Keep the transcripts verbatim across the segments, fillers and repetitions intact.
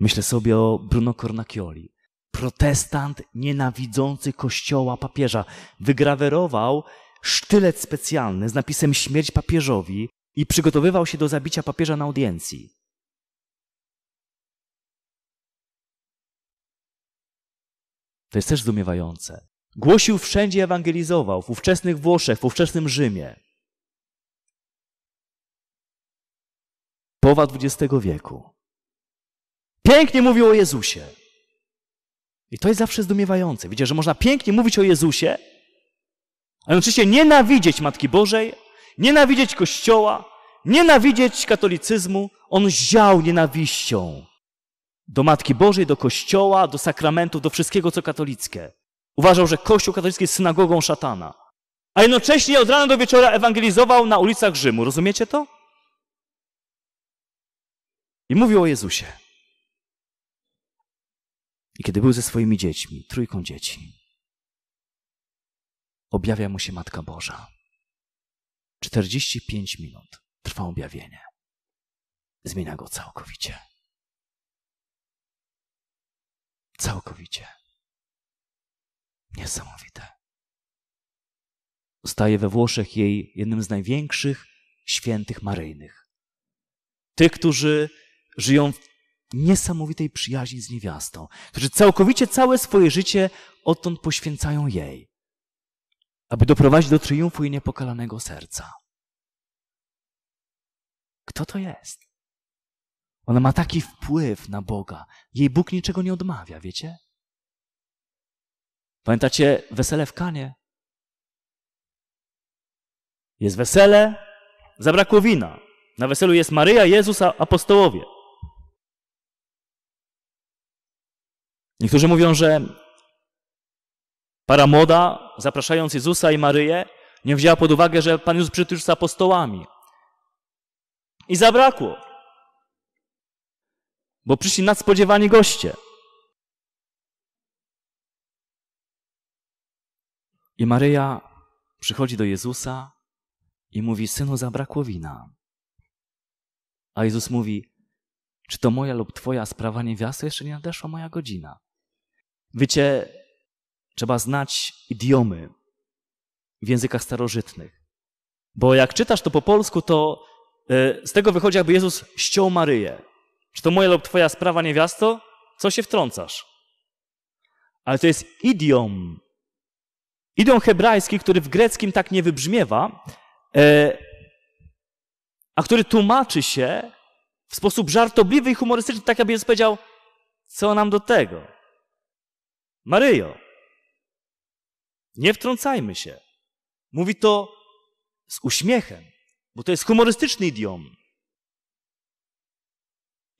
Myślę sobie o Bruno Cornacchioli. Protestant nienawidzący kościoła papieża. Wygrawerował sztylet specjalny z napisem śmierć papieżowi i przygotowywał się do zabicia papieża na audiencji. To jest też zdumiewające. Głosił wszędzie, ewangelizował, w ówczesnych Włoszech, w ówczesnym Rzymie. Połowa dwudziestego wieku. Pięknie mówił o Jezusie. I to jest zawsze zdumiewające. Widzicie, że można pięknie mówić o Jezusie, ale oczywiście nienawidzieć Matki Bożej, nienawidzieć Kościoła, nienawidzieć katolicyzmu. On ział nienawiścią do Matki Bożej, do Kościoła, do sakramentów, do wszystkiego, co katolickie. Uważał, że Kościół katolicki jest synagogą szatana. A jednocześnie od rana do wieczora ewangelizował na ulicach Rzymu. Rozumiecie to? I mówił o Jezusie. I kiedy był ze swoimi dziećmi, trójką dzieci, objawia mu się Matka Boża. czterdzieści pięć minut trwa objawienie. Zmienia go całkowicie. Całkowicie. Niesamowite. Staje we Włoszech jej jednym z największych świętych maryjnych. Tych, którzy żyją w niesamowitej przyjaźni z niewiastą, którzy całkowicie całe swoje życie odtąd poświęcają jej, aby doprowadzić do triumfu jej niepokalanego serca. Kto to jest? Ona ma taki wpływ na Boga. Jej Bóg niczego nie odmawia, wiecie? Pamiętacie wesele w Kanie? Jest wesele, zabrakło wina. Na weselu jest Maryja, Jezus, apostołowie. Niektórzy mówią, że para młoda, zapraszając Jezusa i Maryję, nie wzięła pod uwagę, że Pan Jezus przyszedł już z apostołami. I zabrakło, bo przyszli nadspodziewani goście. I Maryja przychodzi do Jezusa i mówi: synu, zabrakło wina. A Jezus mówi: czy to moja lub twoja sprawa, niewiasto, jeszcze nie nadeszła moja godzina. Wiecie, trzeba znać idiomy w językach starożytnych. Bo jak czytasz to po polsku, to yy, z tego wychodzi, jakby Jezus ściął Maryję. Czy to moja lub twoja sprawa, niewiasto? Co się wtrącasz? Ale to jest idiom. Idiom hebrajski, który w greckim tak nie wybrzmiewa, yy, a który tłumaczy się w sposób żartobliwy i humorystyczny, tak jakby Jezus powiedział: co nam do tego? Maryjo, nie wtrącajmy się. Mówi to z uśmiechem, bo to jest humorystyczny idiom.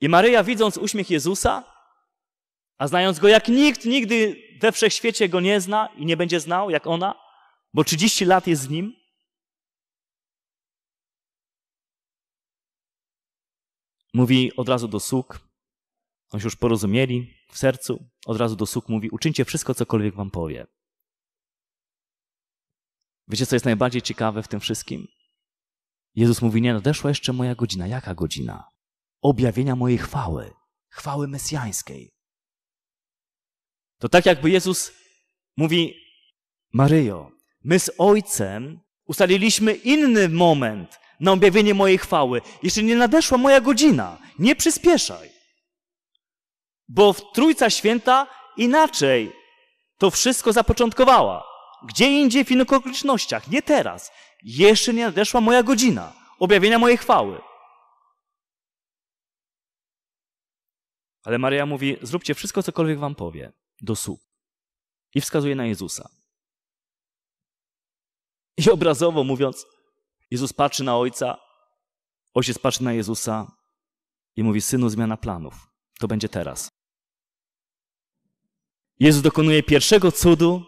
I Maryja, widząc uśmiech Jezusa, a znając go jak nikt nigdy we wszechświecie go nie zna i nie będzie znał jak ona, bo trzydzieści lat jest z nim, mówi od razu do sług, oni się już porozumieli w sercu, od razu do sług mówi: uczyńcie wszystko, cokolwiek wam powie. Wiecie, co jest najbardziej ciekawe w tym wszystkim? Jezus mówi: nie nadeszła jeszcze moja godzina. Jaka godzina? Objawienia mojej chwały, chwały mesjańskiej. To tak jakby Jezus mówi: Maryjo, my z Ojcem ustaliliśmy inny moment na objawienie mojej chwały. Jeszcze nie nadeszła moja godzina. Nie przyspieszaj. Bo w Trójca Święta inaczej to wszystko zapoczątkowała. Gdzie indziej, w innych okolicznościach. Nie teraz. Jeszcze nie nadeszła moja godzina objawienia mojej chwały. Ale Maryja mówi: zróbcie wszystko, cokolwiek wam powie. Do sług. I wskazuje na Jezusa. I obrazowo mówiąc, Jezus patrzy na Ojca, Ojciec patrzy na Jezusa i mówi: synu, zmiana planów. To będzie teraz. Jezus dokonuje pierwszego cudu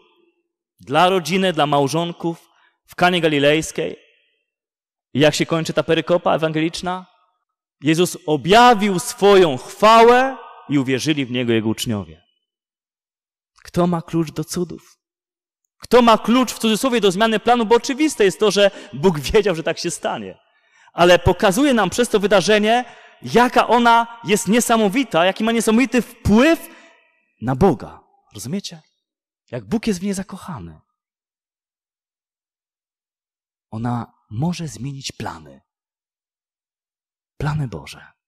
dla rodziny, dla małżonków w Kanie Galilejskiej. I jak się kończy ta perykopa ewangeliczna? Jezus objawił swoją chwałę i uwierzyli w Niego Jego uczniowie. Kto ma klucz do cudów? Kto ma klucz, w cudzysłowie, do zmiany planu? Bo oczywiste jest to, że Bóg wiedział, że tak się stanie. Ale pokazuje nam przez to wydarzenie, jaka ona jest niesamowita, jaki ma niesamowity wpływ na Boga. Rozumiecie? Jak Bóg jest w niej zakochany. Ona może zmienić plany. Plany Boże.